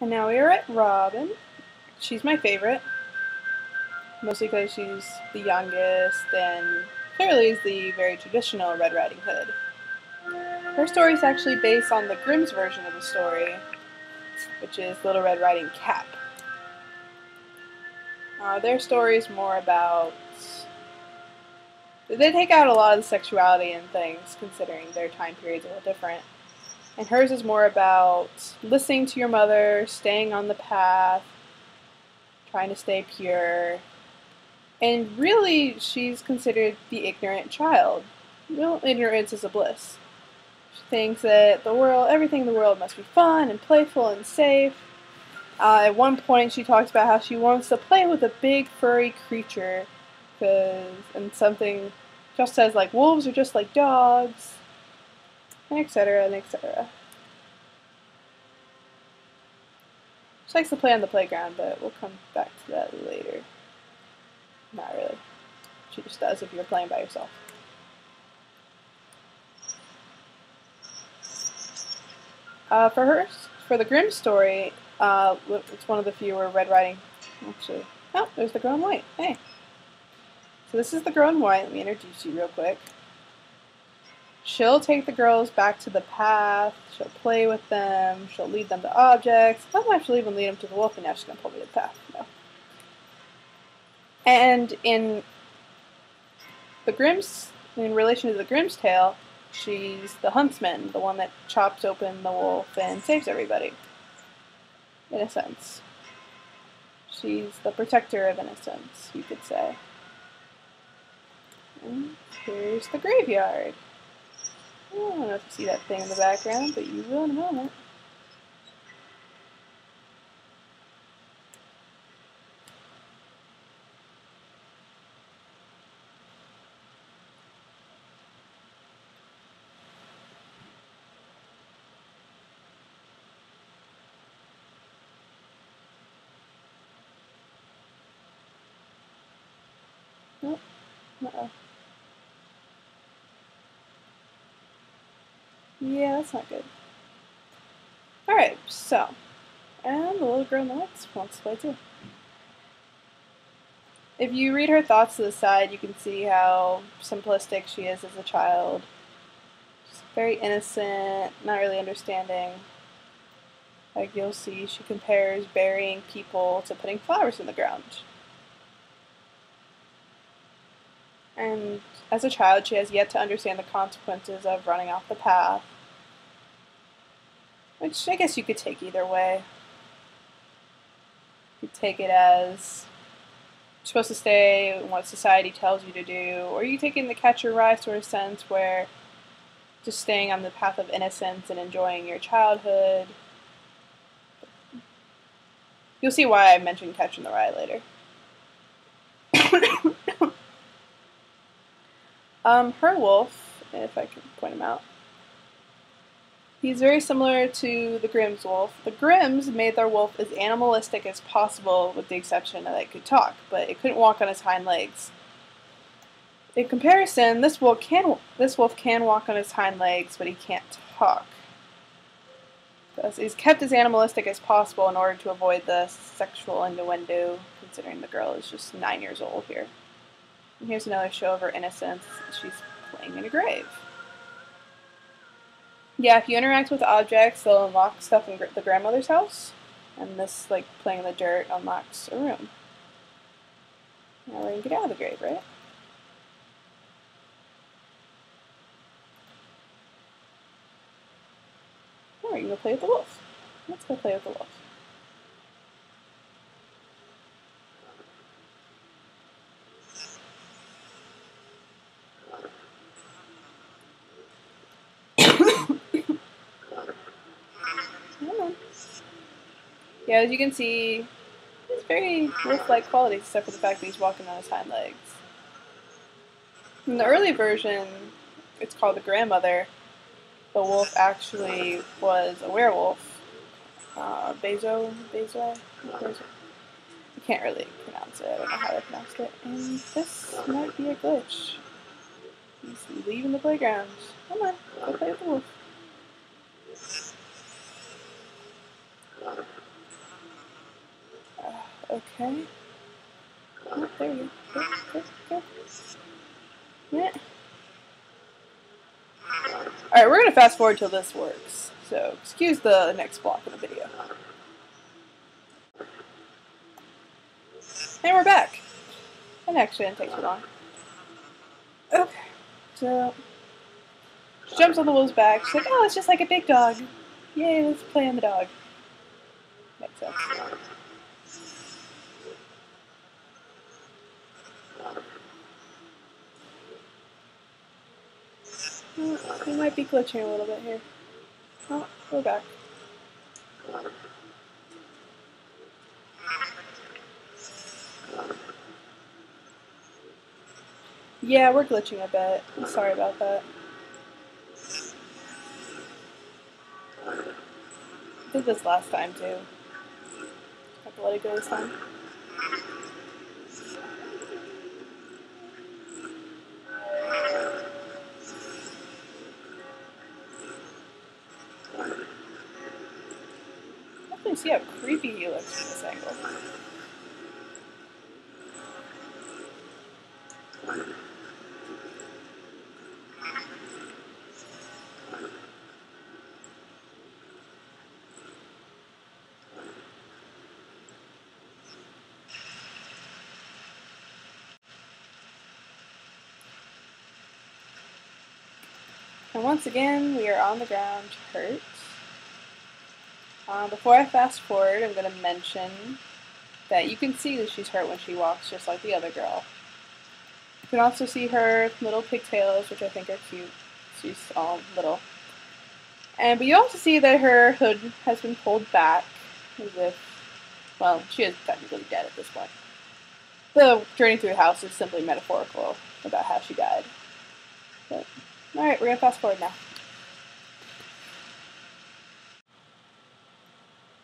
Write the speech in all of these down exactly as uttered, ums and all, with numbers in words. And now we are at Robin. She's my favorite, mostly because she's the youngest and clearly is the very traditional Red Riding Hood. Her story is actually based on the Grimm's version of the story, which is Little Red Riding Cap. Uh, their story is more about... They take out a lot of the sexuality and things, considering their time periods are a little different. And hers is more about listening to your mother, staying on the path, trying to stay pure. And really, she's considered the ignorant child. Well, ignorance is a bliss. She thinks that the world, everything in the world must be fun and playful and safe. Uh, at one point, she talks about how she wants to play with a big furry creature, because and something just says like wolves are just like dogs, and et cetera and et cetera. She likes to play on the playground, but we'll come back to that later. Not really. She just does if you're playing by yourself. Uh, for her, for the Grimm story, uh, it's one of the few where Red Riding, actually, oh, there's the girl in white, hey. So this is the girl in white, let me introduce you real quick. She'll take the girls back to the path, she'll play with them, she'll lead them to objects, sometimes she'll even lead them to the wolf, and now she's going to pull me to the path, no. And in the Grimm's, in relation to the Grimm's tale, she's the huntsman, the one that chops open the wolf and saves everybody, in a sense. She's the protector of innocence, you could say. And here's the graveyard. I don't know if you see that thing in the background, but you will in a moment. Nope. Uh-oh. Yeah, that's not good. Alright, so. And the little girl in the next wants to play too. If you read her thoughts to the side, you can see how simplistic she is as a child. She's very innocent, not really understanding. Like you'll see, she compares burying people to putting flowers in the ground. And as a child, she has yet to understand the consequences of running off the path. Which I guess you could take either way. You could take it as you're supposed to stay in what society tells you to do, or you take it in the Catcher in the Rye sort of sense where just staying on the path of innocence and enjoying your childhood. You'll see why I mentioned Catcher in the Rye later. Um, her wolf, if I can point him out, he's very similar to the Grimm's wolf. The Grimm's made their wolf as animalistic as possible, with the exception that it could talk, but it couldn't walk on its hind legs. In comparison, this wolf can this wolf can walk on his hind legs, but he can't talk. Thus, he's kept as animalistic as possible in order to avoid the sexual innuendo, considering the girl is just nine years old here. And here's another show of her innocence. She's playing in a grave. Yeah, if you interact with objects, they'll unlock stuff in the grandmother's house. And this, like, playing in the dirt unlocks a room. Now we can get out of the grave, right? Now we can go play with the wolf. Let's go play with the wolf. Yeah, as you can see, it's very wolf-like qualities, except for the fact that he's walking on his hind legs. In the early version, it's called The Grandmother, the wolf actually was a werewolf. Uh, Bezo? Bezo? Bezo? I can't really pronounce it, I don't know how to pronounce it. And this might be a glitch. He's leaving the playground. Come on, go play with the wolf. okay. Oh, there you go. Go, go, go. Yeah. Alright, we're going to fast forward till this works. So, excuse the next block of the video. And we're back. And actually, it takes it on. Okay. So, she jumps on the wolf's back. She's like, oh, it's just like a big dog. Yay, let's play on the dog. Makes sense. Oh, we might be glitching a little bit here. Oh, we're back. Yeah, we're glitching a bit. I'm sorry about that. I did this last time too. Have to let it go this time. Definitely see how creepy he looks from this angle. And once again, we are on the ground, hurt. Um, before I fast forward, I'm going to mention that you can see that she's hurt when she walks, just like the other girl. You can also see her little pigtails, which I think are cute. She's all little. And but you also see that her hood has been pulled back, as if, well, she is technically dead at this point. The journey through the house is simply metaphorical about how she died. But, alright, we're going to fast forward now.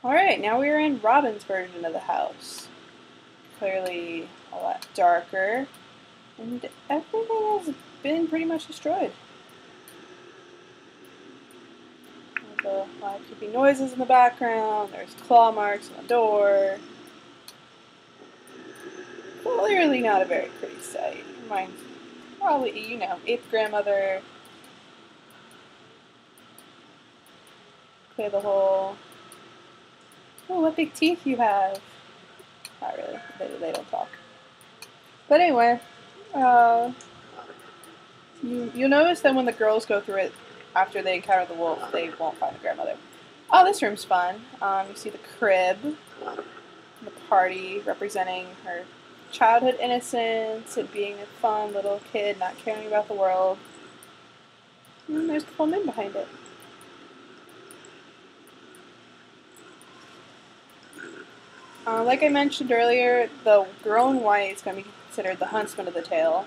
Alright, now we are in Robin's version of the house. Clearly a lot darker, and everything has been pretty much destroyed. There's a lot of creepy noises in the background, there's claw marks on the door. Clearly not a very pretty sight. Reminds me, probably, you know, eighth grandmother. Clear the hole. Oh, what big teeth you have. Not really. They, they don't talk. But anyway, uh, you, you'll notice that when the girls go through it, after they encounter the wolf, they won't find the grandmother. Oh, this room's fun. Um, you see the crib, the party representing her childhood innocence and being a fun little kid, not caring about the world. And there's the full moon behind it. Uh, like I mentioned earlier, the girl in white is going to be considered the huntsman of the tale.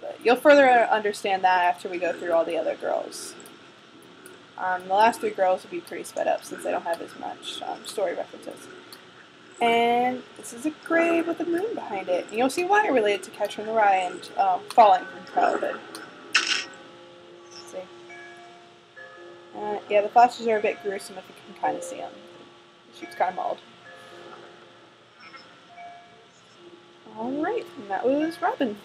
But you'll further understand that after we go through all the other girls. Um, the last three girls will be pretty sped up since they don't have as much um, story references. And this is a grave with a moon behind it. And you'll see why it related to Catcher in the Rye and uh, falling from childhood. Let's see. Uh, yeah, the flashes are a bit gruesome if you can kind of see them. She was kind of mauled. Alright, and that was Robin.